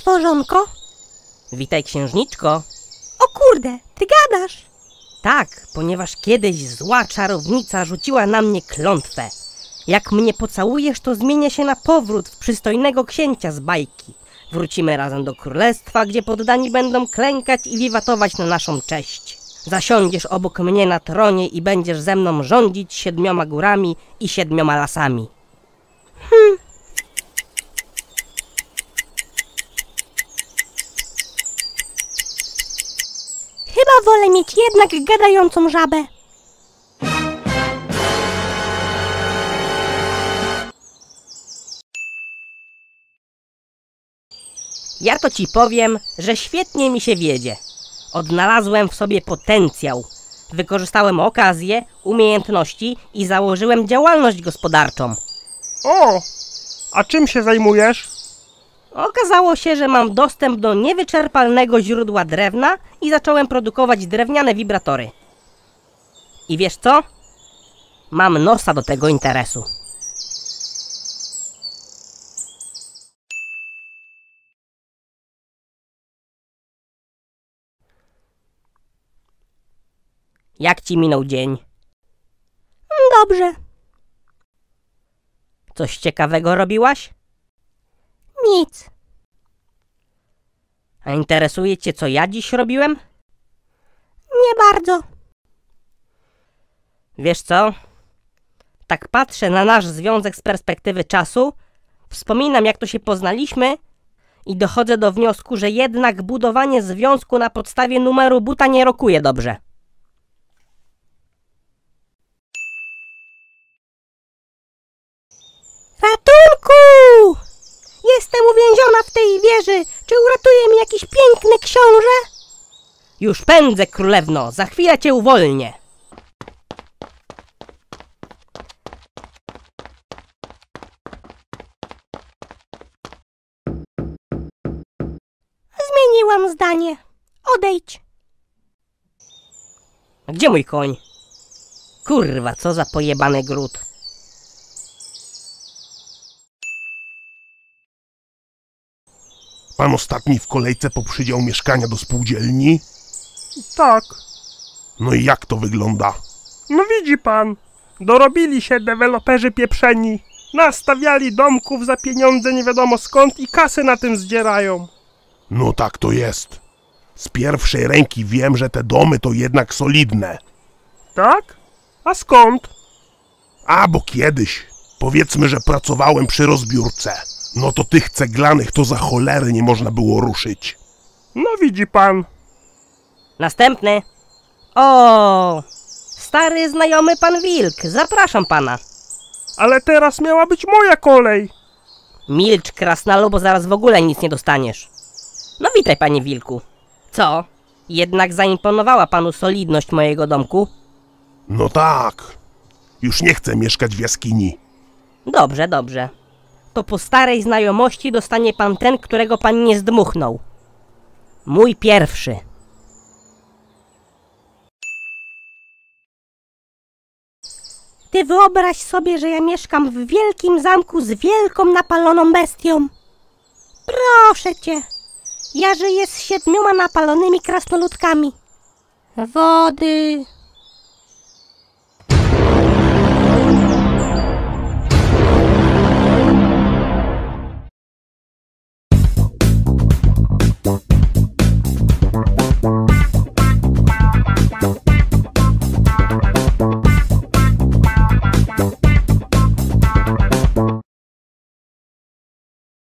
Stworzonko? Witaj, księżniczko. O kurde, ty gadasz? Tak, ponieważ kiedyś zła czarownica rzuciła na mnie klątwę. Jak mnie pocałujesz, to zmienię się na powrót w przystojnego księcia z bajki. Wrócimy razem do królestwa, gdzie poddani będą klękać i wiwatować na naszą cześć. Zasiądziesz obok mnie na tronie i będziesz ze mną rządzić 7 górami i 7 lasami. Chyba wolę mieć jednak gadającą żabę. Ja to ci powiem, że świetnie mi się wiedzie. Odnalazłem w sobie potencjał. Wykorzystałem okazję, umiejętności i założyłem działalność gospodarczą. O, a czym się zajmujesz? Okazało się, że mam dostęp do niewyczerpalnego źródła drewna i zacząłem produkować drewniane wibratory. I wiesz co? Mam nosa do tego interesu. Jak ci minął dzień? Dobrze. Coś ciekawego robiłaś? Nic. A interesuje cię, co ja dziś robiłem? Nie bardzo. Wiesz co? Tak patrzę na nasz związek z perspektywy czasu, wspominam, jak to się poznaliśmy i dochodzę do wniosku, że jednak budowanie związku na podstawie numeru buta nie rokuje dobrze. Ratunku! Jestem uwięziona w tej wieży. Czy uratuje mi jakiś piękny książę? Już pędzę, królewno. Za chwilę cię uwolnię. Zmieniłam zdanie. Odejdź. Gdzie mój koń? Kurwa, co za pojebany gród. Pan ostatni w kolejce poprzydział mieszkania do spółdzielni? Tak. No i jak to wygląda? No widzi pan, dorobili się deweloperzy pieprzeni. Nastawiali domków za pieniądze nie wiadomo skąd i kasy na tym zdzierają. No tak to jest. Z pierwszej ręki wiem, że te domy to jednak solidne. Tak? A skąd? A bo kiedyś, powiedzmy, że pracowałem przy rozbiórce. No to tych ceglanych to za cholery nie można było ruszyć. No widzi pan. Następny. O, stary znajomy pan Wilk, zapraszam pana. Ale teraz miała być moja kolej. Milcz, krasnalu, bo zaraz w ogóle nic nie dostaniesz. No witaj, panie Wilku. Co? Jednak zaimponowała panu solidność mojego domku? No tak. Już nie chcę mieszkać w jaskini. Dobrze, dobrze. To po starej znajomości dostanie pan ten, którego pan nie zdmuchnął. Mój pierwszy. Ty wyobraź sobie, że ja mieszkam w wielkim zamku z wielką napaloną bestią. Proszę cię, ja żyję z 7 napalonymi krasnoludkami. Wody...